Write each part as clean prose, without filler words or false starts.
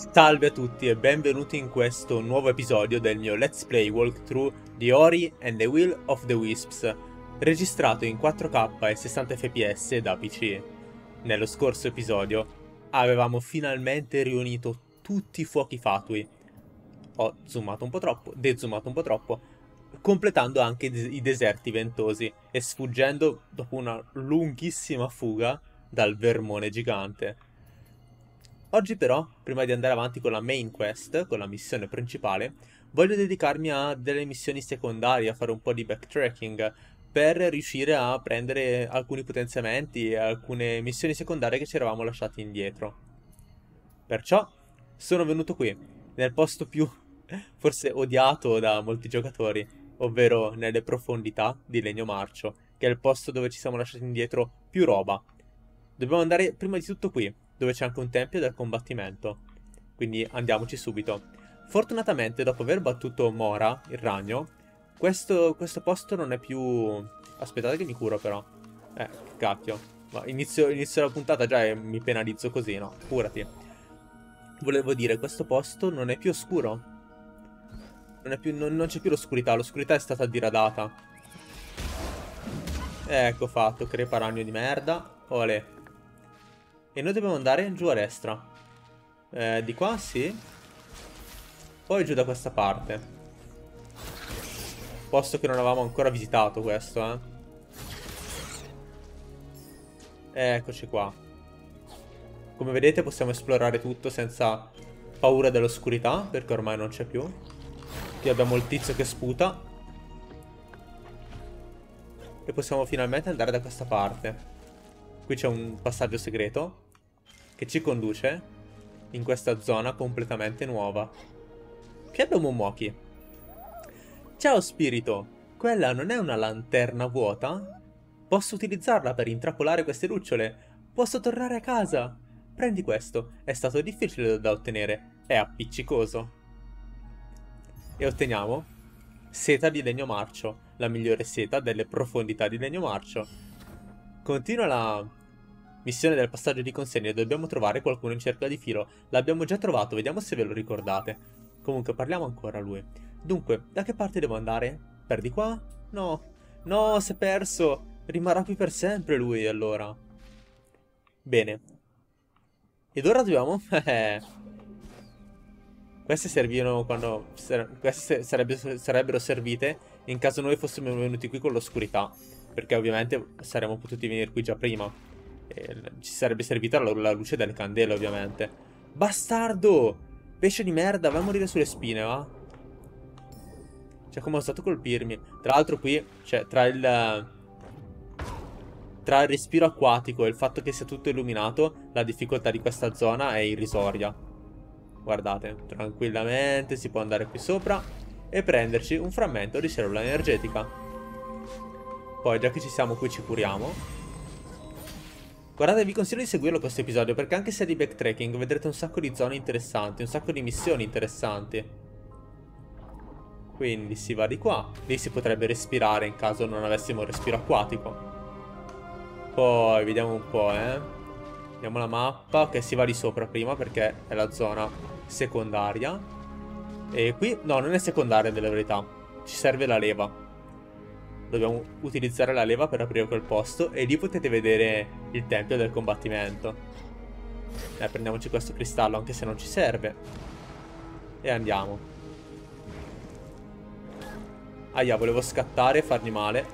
Salve a tutti e benvenuti in questo nuovo episodio del mio Let's Play walkthrough di Ori and the Will of the Wisps, registrato in 4K e 60 fps da PC. Nello scorso episodio avevamo finalmente riunito tutti i fuochi fatui, ho zoomato un po' troppo, dezoomato un po' troppo, completando anche i deserti ventosi e sfuggendo dopo una lunghissima fuga dal vermone gigante. Oggi però, prima di andare avanti con la main quest, con la missione principale, voglio dedicarmi a delle missioni secondarie, a fare un po' di backtracking per riuscire a prendere alcuni potenziamenti e alcune missioni secondarie che ci eravamo lasciati indietro. Perciò sono venuto qui, nel posto più forse odiato da molti giocatori, ovvero nelle profondità di Legnomarcio, che è il posto dove ci siamo lasciati indietro più roba. Dobbiamo andare prima di tutto qui, dove c'è anche un tempio del combattimento, quindi andiamoci subito. Fortunatamente, dopo aver battuto Mora, il ragno, questo posto non è più... Aspettate che mi curo però. Che cacchio. Ma inizio la puntata già e mi penalizzo così, no? Curati. Volevo dire, questo posto non è più oscuro. Non c'è più l'oscurità, l'oscurità è stata diradata. Ecco fatto, crepa ragno di merda. Olè. E noi dobbiamo andare giù a destra. Di qua, sì. Poi giù da questa parte. Posto che non avevamo ancora visitato questo, Eccoci qua. Come vedete possiamo esplorare tutto senza paura dell'oscurità, perché ormai non c'è più. Qui abbiamo il tizio che sputa. E possiamo finalmente andare da questa parte. Qui c'è un passaggio segreto che ci conduce in questa zona completamente nuova. Che è Momoki? Ciao spirito, quella non è una lanterna vuota? Posso utilizzarla per intrappolare queste lucciole? Posso tornare a casa? Prendi questo, è stato difficile da ottenere, è appiccicoso. E otteniamo seta di Legnomarcio, la migliore seta delle profondità di Legnomarcio. Continua la missione del passaggio di consegne, dobbiamo trovare qualcuno in cerca di filo. L'abbiamo già trovato, vediamo se ve lo ricordate. Comunque parliamo ancora a lui. Dunque, da che parte devo andare? Per di qua? No, si è perso. Rimarrà qui per sempre lui allora. Bene. Ed ora dobbiamo... Queste servivano quando... Queste sarebbero servite in caso noi fossimo venuti qui con l'oscurità, perché ovviamente saremmo potuti venire qui già prima. Ci sarebbe servita la luce delle candele, ovviamente. Bastardo! Pesce di merda, va a morire sulle spine, va? Cioè, come ho stato a colpirmi? Tra l'altro qui, cioè, tra il respiro acquatico e il fatto che sia tutto illuminato, la difficoltà di questa zona è irrisoria. Guardate, tranquillamente si può andare qui sopra e prenderci un frammento di cellula energetica. Poi, già che ci siamo qui, ci curiamo. Guardate, vi consiglio di seguirlo questo episodio, perché anche se è di backtracking vedrete un sacco di zone interessanti, un sacco di missioni interessanti. Quindi si va di qua. Lì si potrebbe respirare in caso non avessimo respiro acquatico. Poi vediamo un po', vediamo la mappa. Ok, si va di sopra prima perché è la zona secondaria. E qui, no, non è secondaria della verità. Ci serve la leva. Dobbiamo utilizzare la leva per aprire quel posto e lì potete vedere il tempio del combattimento. Prendiamoci questo cristallo anche se non ci serve. E andiamo. Ahia, volevo scattare e fargli male.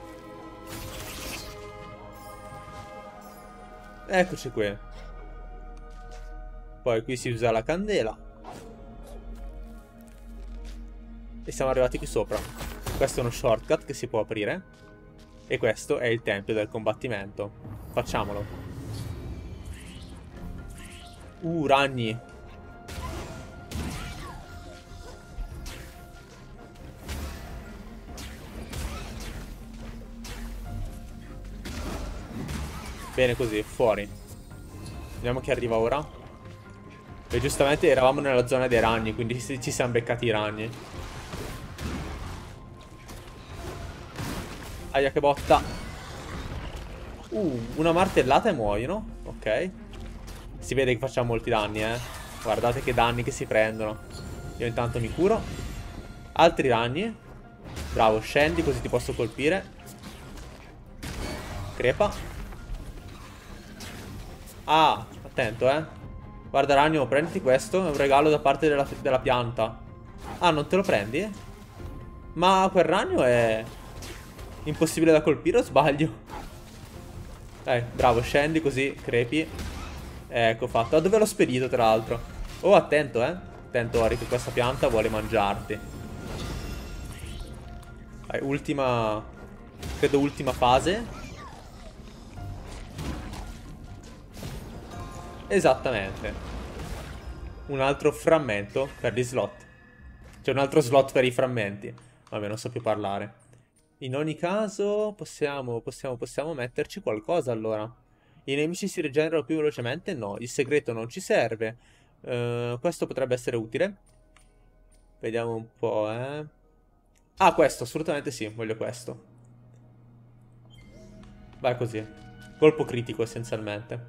Eccoci qui. Poi qui si usa la candela. E siamo arrivati qui sopra. Questo è uno shortcut che si può aprire. E questo è il tempio del combattimento. Facciamolo. Ragni. Bene così, fuori. Vediamo chi arriva ora. E giustamente eravamo nella zona dei ragni, quindi ci siamo beccati i ragni. Aia che botta. Una martellata e muoiono. Ok. Si vede che facciamo molti danni, Guardate che danni che si prendono. Io intanto mi curo. Altri danni. Bravo, scendi così ti posso colpire. Crepa. Ah, attento, Guarda ragno, prenditi questo. È un regalo da parte della pianta. Ah, non te lo prendi? Ma quel ragno è impossibile da colpire, o sbaglio? Bravo, scendi così, crepi. Ecco fatto. Ah, dove l'ho spedito tra l'altro? Oh, attento, Attento, Ori, che questa pianta vuole mangiarti. Dai, ultima... credo ultima fase. Esattamente. Un altro frammento per gli slot. C'è un altro slot per i frammenti. Vabbè, non so più parlare. In ogni caso possiamo metterci qualcosa allora. I nemici si rigenerano più velocemente? No, il segreto non ci serve. Questo potrebbe essere utile. Vediamo un po', Ah, questo, assolutamente sì, voglio questo. Vai così. Colpo critico essenzialmente.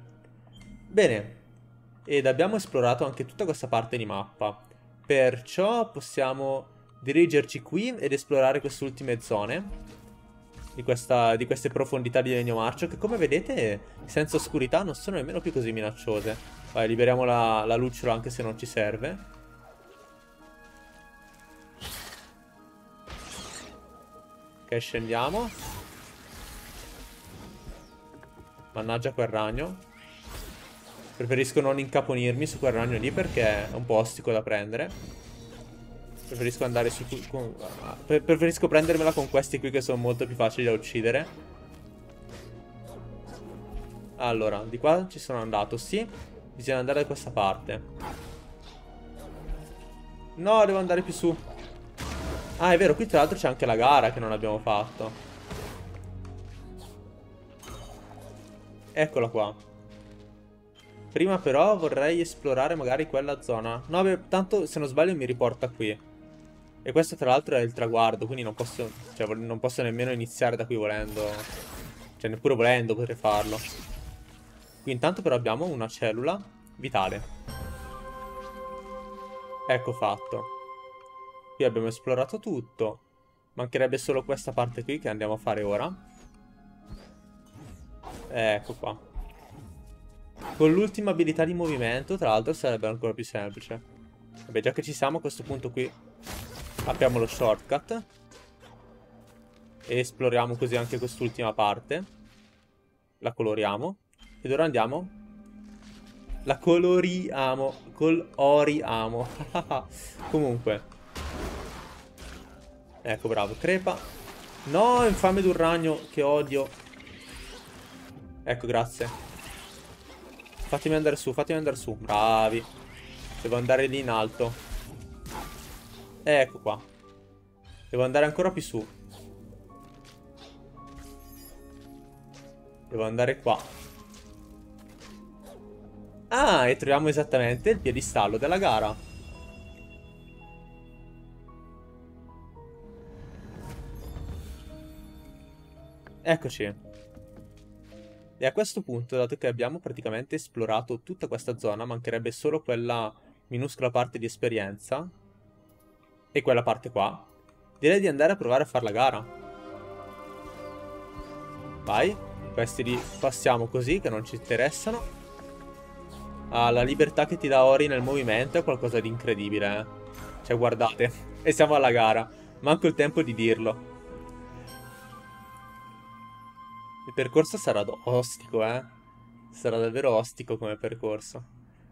Bene, ed abbiamo esplorato anche tutta questa parte di mappa, perciò possiamo dirigerci qui ed esplorare queste ultime zone di queste profondità di Legnomarcio, che come vedete senza oscurità non sono nemmeno più così minacciose. Vai, liberiamo la lucciola anche se non ci serve. Ok, scendiamo. Mannaggia quel ragno. Preferisco non incaponirmi su quel ragno lì perché è un po' ostico da prendere. Preferisco andare su... preferisco prendermela con questi qui che sono molto più facili da uccidere. Allora, di qua ci sono andato, sì. Bisogna andare da questa parte. No, devo andare più su. Ah, è vero, qui tra l'altro c'è anche la gara che non abbiamo fatto. Eccola qua. Prima però vorrei esplorare magari quella zona. No, beh, tanto se non sbaglio mi riporta qui. E questo tra l'altro è il traguardo, quindi non posso... cioè, non posso nemmeno iniziare da qui volendo. Cioè, neppure volendo potrei farlo. Qui intanto però abbiamo una cellula vitale. Ecco fatto. Qui abbiamo esplorato tutto. Mancherebbe solo questa parte qui che andiamo a fare ora. Ecco qua. Con l'ultima abilità di movimento, tra l'altro, sarebbe ancora più semplice. Vabbè, già che ci siamo, a questo punto qui apriamo lo shortcut. E esploriamo così anche quest'ultima parte. La coloriamo. Ed ora andiamo. La coloriamo. Coloriamo. Comunque. Ecco, bravo. Crepa. No, infame d'un ragno, che odio. Ecco, grazie. Fatemi andare su, fatemi andare su. Bravi. Devo andare lì in alto. Ecco qua. Devo andare ancora più su. Devo andare qua. Ah, e troviamo esattamente il piedistallo della gara. Eccoci. E a questo punto, dato che abbiamo praticamente esplorato tutta questa zona, mancherebbe solo quella minuscola parte di esperienza e quella parte qua, direi di andare a provare a fare la gara. Vai, questi li passiamo così, che non ci interessano. Ah, la libertà che ti dà Ori nel movimento è qualcosa di incredibile, Cioè, guardate, e siamo alla gara. Manco il tempo di dirlo. Il percorso sarà ostico, Sarà davvero ostico come percorso.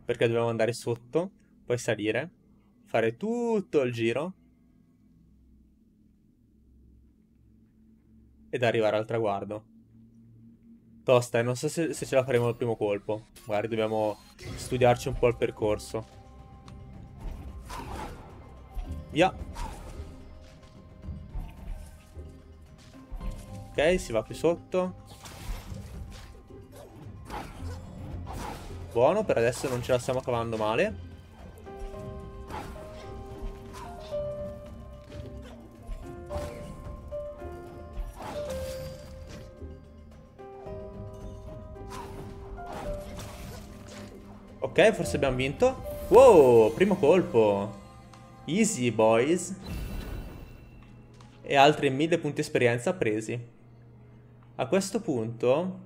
Perché dobbiamo andare sotto, poi salire, fare tutto il giro ed arrivare al traguardo. Tosta, e non so se ce la faremo al primo colpo. Magari dobbiamo studiarci un po' il percorso. Via. Ok, si va più sotto. Buono, per adesso non ce la stiamo cavando male. Ok, forse abbiamo vinto. Wow, primo colpo. Easy, boys. E altri 1000 punti esperienza presi. A questo punto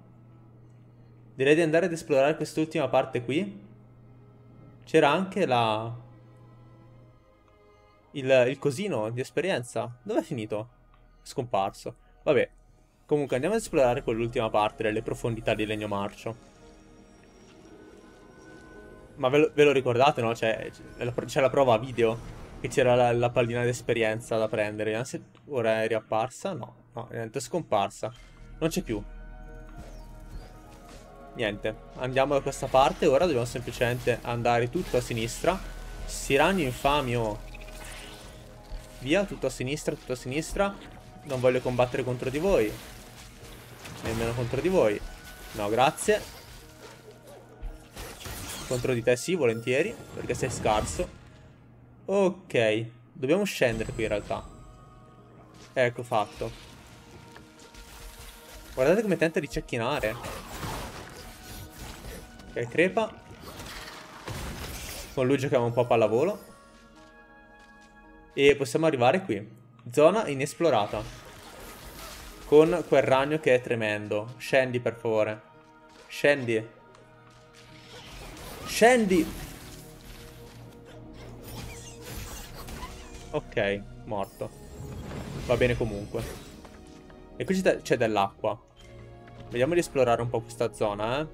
direi di andare ad esplorare quest'ultima parte qui. C'era anche la... il cosino di esperienza. Dove è finito? Scomparso. Vabbè. Comunque andiamo ad esplorare quell'ultima parte delle profondità di Legnomarcio. Ma ve lo ricordate, no? C'è la prova video che c'era la pallina d'esperienza da prendere. Se ora è riapparsa? No, niente, è scomparsa. Non c'è più. Niente, andiamo da questa parte. Ora dobbiamo semplicemente andare tutto a sinistra. Siranio infamio. Via, tutto a sinistra, tutto a sinistra. Non voglio combattere contro di voi. Nemmeno contro di voi. No, grazie. Contro di te sì, volentieri, perché sei scarso. Ok, dobbiamo scendere qui in realtà. Ecco fatto. Guardate come tenta di cecchinare. Ok, crepa. Con lui giochiamo un po' a pallavolo. E possiamo arrivare qui. Zona inesplorata. Con quel ragno che è tremendo. Scendi per favore. Scendi. Scendi! Ok, morto. Va bene comunque. E qui c'è dell'acqua. Vediamo di esplorare un po' questa zona, eh.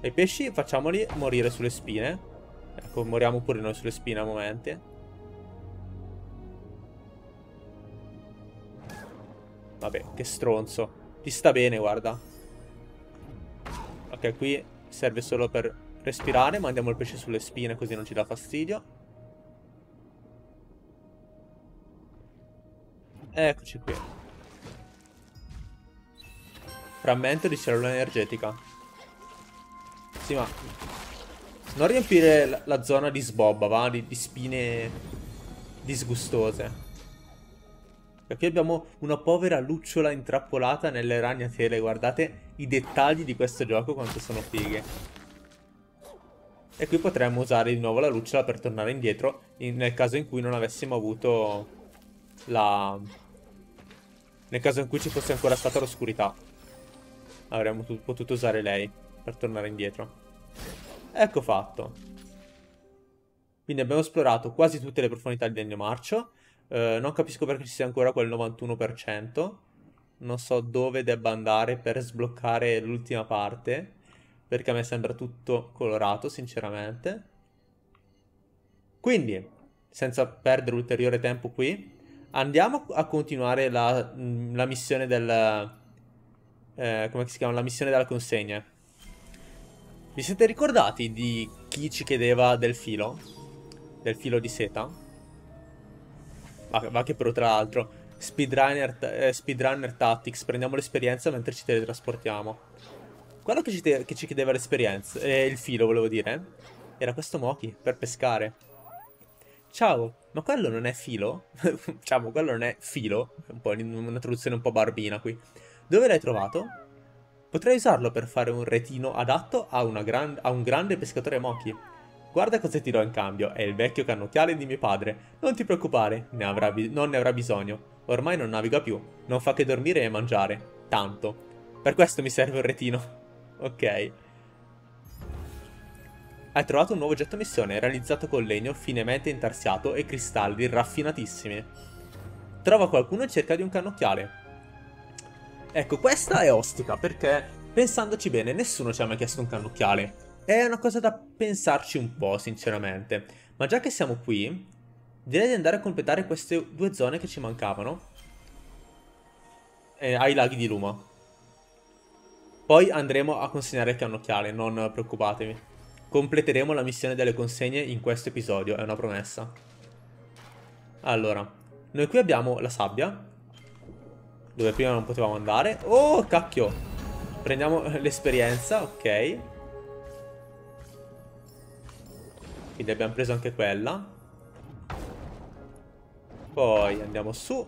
E i pesci facciamoli morire sulle spine. Ecco, moriamo pure noi sulle spine a momenti. Vabbè, che stronzo. Ti sta bene, guarda. Ok, qui serve solo per respirare. Mandiamo il pesce sulle spine così non ci dà fastidio. Eccoci qui. Frammento di cellula energetica. Sì, ma non riempire la zona di sbobba, va? Di spine disgustose. Qui abbiamo una povera lucciola intrappolata nelle ragnatele. Guardate i dettagli di questo gioco quanto sono fighe. E qui potremmo usare di nuovo la lucciola per tornare indietro nel caso in cui non avessimo avuto la... nel caso in cui ci fosse ancora stata l'oscurità. Avremmo potuto usare lei per tornare indietro. Ecco fatto. Quindi abbiamo esplorato quasi tutte le profondità di Legnomarcio. Non capisco perché ci sia ancora quel 91%. Non so dove debba andare per sbloccare l'ultima parte, perché a me sembra tutto colorato, sinceramente. Quindi, senza perdere ulteriore tempo qui, andiamo a continuare la missione del... come si chiama? La missione della consegna. Vi siete ricordati di chi ci chiedeva del filo? Del filo di seta? Va che però tra l'altro speedrunner tactics. Prendiamo l'esperienza mentre ci teletrasportiamo. Quello che ci chiedeva l'esperienza, il filo volevo dire, era questo Moki per pescare. Ciao, ma quello non è filo? Ciao, ma quello non è filo? Un po' una traduzione un po' barbina qui. Dove l'hai trovato? Potrei usarlo per fare un retino adatto a un grande pescatore Moki. Guarda cosa ti do in cambio, è il vecchio cannocchiale di mio padre. Non ti preoccupare, non ne avrà bisogno. Ormai non naviga più, non fa che dormire e mangiare. Tanto. Per questo mi serve un retino. Ok. Hai trovato un nuovo oggetto missione, realizzato con legno finemente intarsiato e cristalli raffinatissimi. Trova qualcuno in cerca di un cannocchiale. Ecco, questa è ostica perché, pensandoci bene, nessuno ci ha mai chiesto un cannocchiale. È una cosa da pensarci un po', sinceramente. Ma già che siamo qui, direi di andare a completare queste due zone che ci mancavano. Ai laghi di Luma. Poi andremo a consegnare il cannocchiale, non preoccupatevi. Completeremo la missione delle consegne in questo episodio, è una promessa. Allora, noi qui abbiamo la sabbia, dove prima non potevamo andare. Oh, cacchio! Prendiamo l'esperienza, ok. Quindi abbiamo preso anche quella. Poi andiamo su.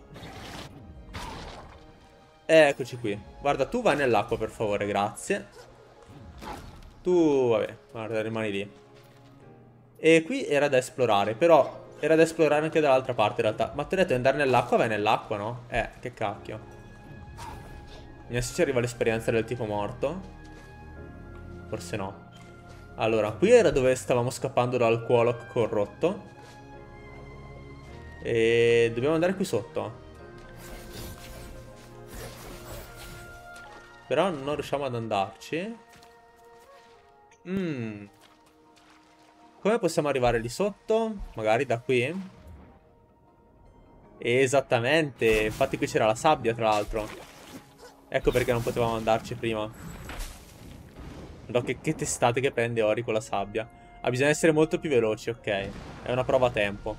Eccoci qui. Guarda, tu vai nell'acqua per favore, grazie. Tu, vabbè, guarda, rimani lì. E qui era da esplorare, però era da esplorare anche dall'altra parte in realtà. Ma ti ho detto di andare nell'acqua, vai nell'acqua, no? Che cacchio. Vediamo se ci arriva l'esperienza del tipo morto. Forse no. Allora, qui era dove stavamo scappando dal Quolok corrotto. E dobbiamo andare qui sotto. Però non riusciamo ad andarci. Come possiamo arrivare lì sotto? Magari da qui? Esattamente. Infatti qui c'era la sabbia, tra l'altro. Ecco perché non potevamo andarci prima. Guarda che testate che prende Ori con la sabbia. Bisogna essere molto più veloci, ok. È una prova a tempo.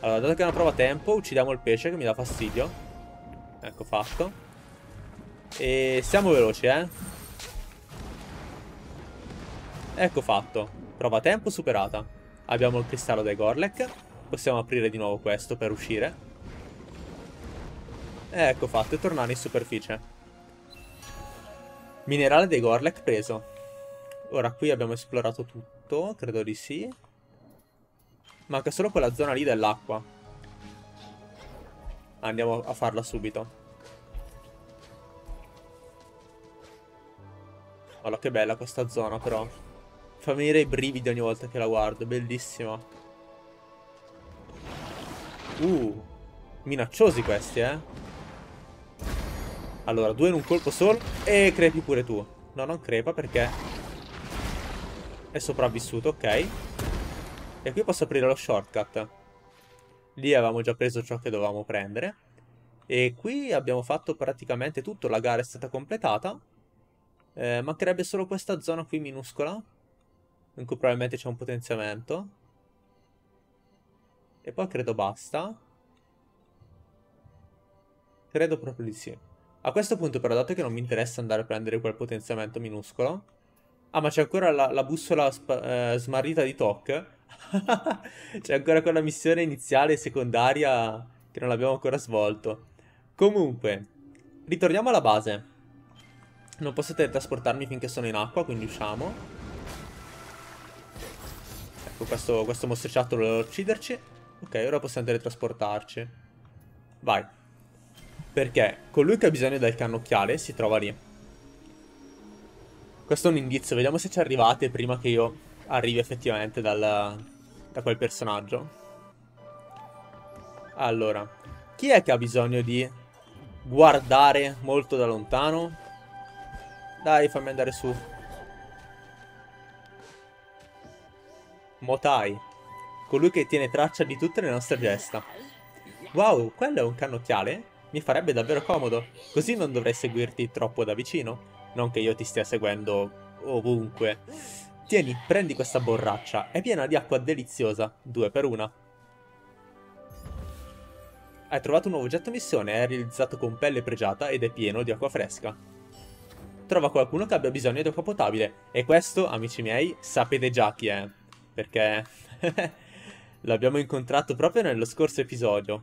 Allora, dato che è una prova a tempo, uccidiamo il pesce che mi dà fastidio. Ecco fatto. E siamo veloci, eh. Ecco fatto. Prova tempo superata. Abbiamo il cristallo dei Gorlek. Possiamo aprire di nuovo questo per uscire. Ecco fatto. E tornare in superficie. Minerale dei Gorlek preso. Ora qui abbiamo esplorato tutto. Credo di sì. Manca solo quella zona lì dell'acqua. Andiamo a farla subito. Guarda che bella questa zona però. Fa venire i brividi ogni volta che la guardo. Bellissima. Minacciosi questi, eh. Allora, due in un colpo solo. E crepi pure tu. No, non crepa perché è sopravvissuto, ok. E qui posso aprire lo shortcut. Lì avevamo già preso ciò che dovevamo prendere. E qui abbiamo fatto praticamente tutto. La gara è stata completata. Mancherebbe solo questa zona qui minuscola, in cui probabilmente c'è un potenziamento. E poi credo basta. Credo proprio di sì. A questo punto però, dato che non mi interessa andare a prendere quel potenziamento minuscolo. Ma c'è ancora la bussola smarrita di Tok. C'è ancora quella missione iniziale e secondaria che non l'abbiamo ancora svolto. Comunque, ritorniamo alla base. Non posso teletrasportarmi finché sono in acqua, quindi usciamo. Ecco, questo mostriciattolo deve ucciderci. Ok, ora possiamo teletrasportarci. Vai. Perché colui che ha bisogno del cannocchiale si trova lì. Questo è un indizio, vediamo se ci arrivate prima che io arrivi effettivamente da quel personaggio. Allora, chi è che ha bisogno di guardare molto da lontano? Dai, fammi andare su. Motai. Colui che tiene traccia di tutte le nostre gesta. Wow, quello è un cannocchiale? Mi farebbe davvero comodo. Così non dovrei seguirti troppo da vicino. Non che io ti stia seguendo ovunque. Tieni, prendi questa borraccia. È piena di acqua deliziosa. 2 per 1. Hai trovato un nuovo oggetto missione. È realizzato con pelle pregiata ed è pieno di acqua fresca. Trova qualcuno che abbia bisogno di acqua potabile. E questo, amici miei, sapete già chi è. Perché l'abbiamo incontrato proprio nello scorso episodio.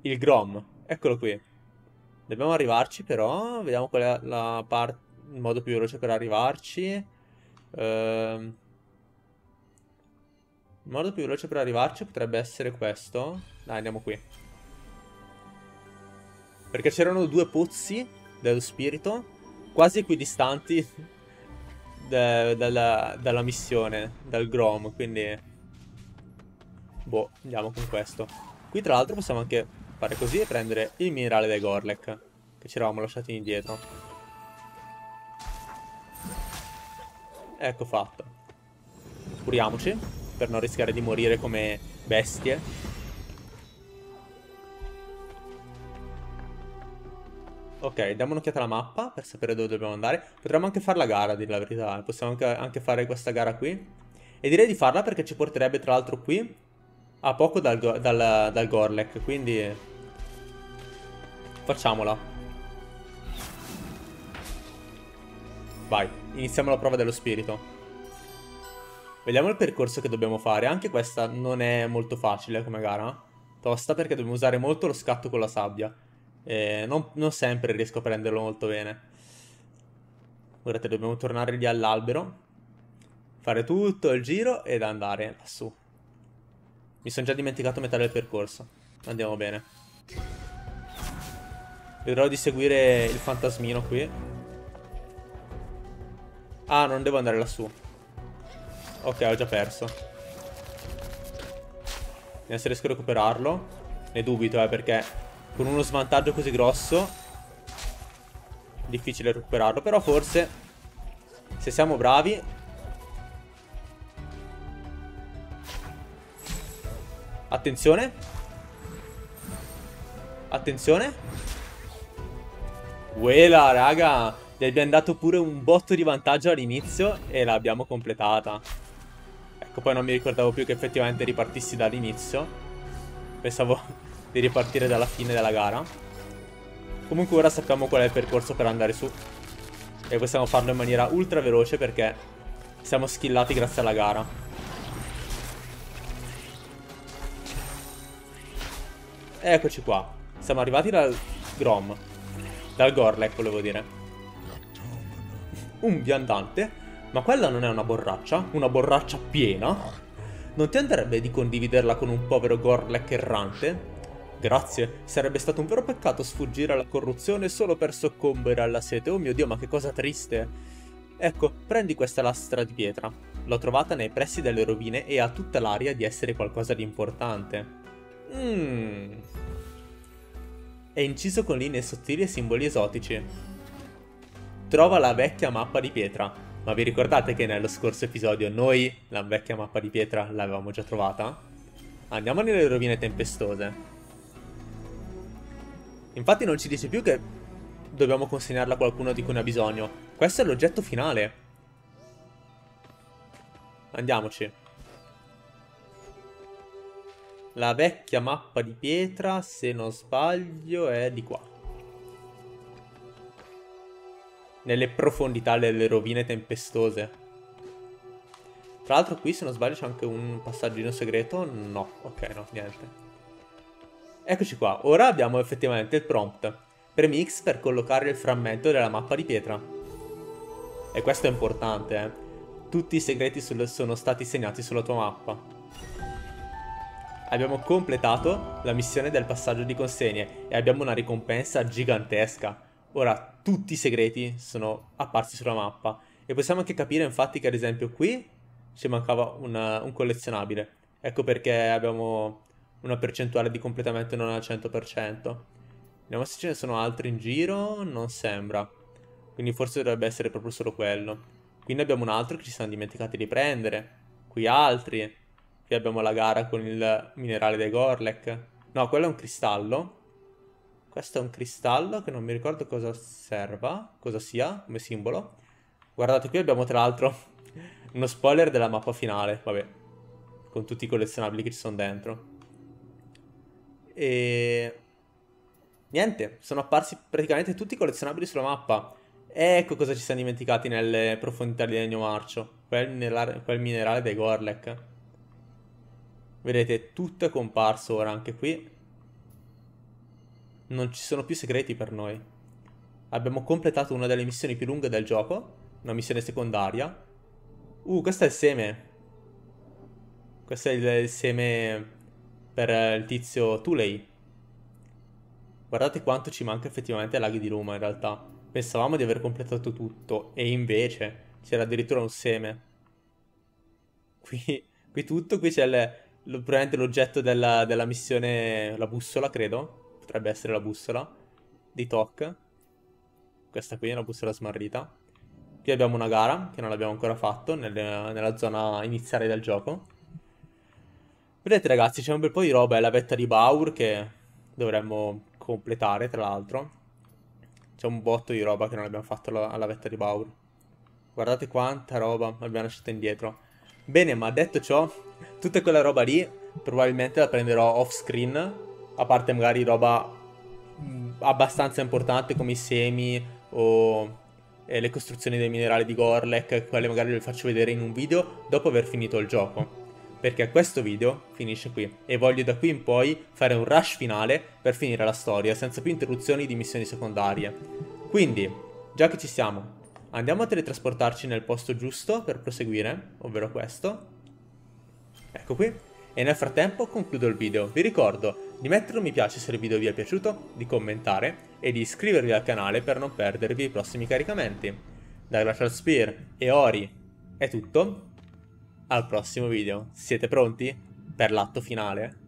Il Grom. Eccolo qui. Dobbiamo arrivarci però. Vediamo qual è il modo più veloce per arrivarci. Il modo più veloce per arrivarci potrebbe essere questo. Dai, andiamo qui. Perché c'erano 2 pozzi dello spirito quasi equidistanti dalla missione, dal Grom, quindi boh, andiamo con questo. Qui tra l'altro possiamo anche fare così e prendere il minerale dei Gorlek, che ci eravamo lasciati indietro. Ecco fatto. Curiamoci, per non rischiare di morire come bestie. Ok, diamo un'occhiata alla mappa per sapere dove dobbiamo andare. Potremmo anche fare la gara, a dire la verità. Possiamo anche fare questa gara qui. E direi di farla perché ci porterebbe tra l'altro qui a poco dal Gorlek. Quindi facciamola. Vai, iniziamo la prova dello spirito. Vediamo il percorso che dobbiamo fare. Anche questa non è molto facile come gara. Tosta perché dobbiamo usare molto lo scatto con la sabbia. Non sempre riesco a prenderlo molto bene. Guardate, dobbiamo tornare lì all'albero, fare tutto il giro ed andare lassù. Mi sono già dimenticato metà del percorso. Andiamo bene. Vedrò di seguire il fantasmino qui. Ah, non devo andare lassù. Ok, ho già perso. Vediamo se riesco a recuperarlo. Ne dubito, perché con uno svantaggio così grosso difficile recuperarlo. Però forse, se siamo bravi, attenzione, attenzione. Uela, raga, gli abbiamo dato pure un botto di vantaggio all'inizio e l'abbiamo completata. Ecco, poi non mi ricordavo più che effettivamente ripartissi dall'inizio. Pensavo di ripartire dalla fine della gara. Comunque ora sappiamo qual è il percorso per andare su e possiamo farlo in maniera ultra veloce perché siamo skillati grazie alla gara. Eccoci qua. Siamo arrivati dal Grom. Dal Gorlek, volevo dire. Un viandante. Ma quella non è una borraccia. Una borraccia piena. Non ti andrebbe di condividerla con un povero Gorlek errante? Grazie. Sarebbe stato un vero peccato sfuggire alla corruzione solo per soccombere alla sete. Oh mio Dio, ma che cosa triste. Ecco, prendi questa lastra di pietra. L'ho trovata nei pressi delle rovine e ha tutta l'aria di essere qualcosa di importante. È inciso con linee sottili e simboli esotici. Trova la vecchia mappa di pietra. Ma vi ricordate che nello scorso episodio noi la vecchia mappa di pietra l'avevamo già trovata? Andiamo nelle rovine tempestose. Infatti non ci dice più che dobbiamo consegnarla a qualcuno di cui ne ha bisogno. Questo è l'oggetto finale. Andiamoci. La vecchia mappa di pietra, se non sbaglio, è di qua. Nelle profondità delle rovine tempestose. Tra l'altro qui, se non sbaglio, c'è anche un passaggino segreto. No, ok, no, niente. Eccoci qua. Ora abbiamo effettivamente il prompt. Premi X per collocare il frammento della mappa di pietra. E questo è importante, eh. Tutti i segreti sono stati segnati sulla tua mappa. Abbiamo completato la missione del passaggio di consegne e abbiamo una ricompensa gigantesca. Ora tutti i segreti sono apparsi sulla mappa e possiamo anche capire infatti che ad esempio qui ci mancava un collezionabile. Ecco perché abbiamo una percentuale di completamento non al 100%. Vediamo se ce ne sono altri in giro, non sembra. Quindi forse dovrebbe essere proprio solo quello. Quindi abbiamo un altro che ci siamo dimenticati di prendere. Qui altri. Qui abbiamo la gara con il minerale dei Gorlek. No, quello è un cristallo. Questo è un cristallo che non mi ricordo cosa serva, cosa sia come simbolo. Guardate, qui abbiamo tra l'altro uno spoiler della mappa finale. Vabbè, con tutti i collezionabili che ci sono dentro. E niente, sono apparsi praticamente tutti i collezionabili sulla mappa. Ecco cosa ci siamo dimenticati nelle profondità di Legnomarcio. Quel minerale dei Gorlek. Vedete, tutto è comparso ora anche qui. Non ci sono più segreti per noi. Abbiamo completato una delle missioni più lunghe del gioco. Una missione secondaria. Questo è il seme. Questo è il seme per il tizio Tuley. Guardate quanto ci manca effettivamente ai laghi di Roma in realtà. Pensavamo di aver completato tutto e invece c'era addirittura un seme. Qui tutto, qui c'è probabilmente l'oggetto della missione, la bussola credo, potrebbe essere la bussola di Tok. Questa qui è una bussola smarrita. Qui abbiamo una gara che non l'abbiamo ancora fatto nella zona iniziale del gioco. Vedete ragazzi, c'è un bel po' di roba, è la vetta di Baur che dovremmo completare tra l'altro. C'è un botto di roba che non abbiamo fatto alla vetta di Baur. Guardate quanta roba abbiamo lasciato indietro. Bene, ma detto ciò, tutta quella roba lì probabilmente la prenderò off screen, a parte magari roba abbastanza importante come i semi o le costruzioni dei minerali di Gorlek, quelle magari le faccio vedere in un video dopo aver finito il gioco, perché questo video finisce qui e voglio da qui in poi fare un rush finale per finire la storia senza più interruzioni di missioni secondarie. Quindi, già che ci siamo, Andiamo a teletrasportarci nel posto giusto per proseguire, ovvero questo. Ecco qui. E nel frattempo concludo il video. Vi ricordo di mettere un mi piace se il video vi è piaciuto, di commentare e di iscrivervi al canale per non perdervi i prossimi caricamenti. Da GlacialSphere e Ori è tutto. Al prossimo video. Siete pronti per l'atto finale?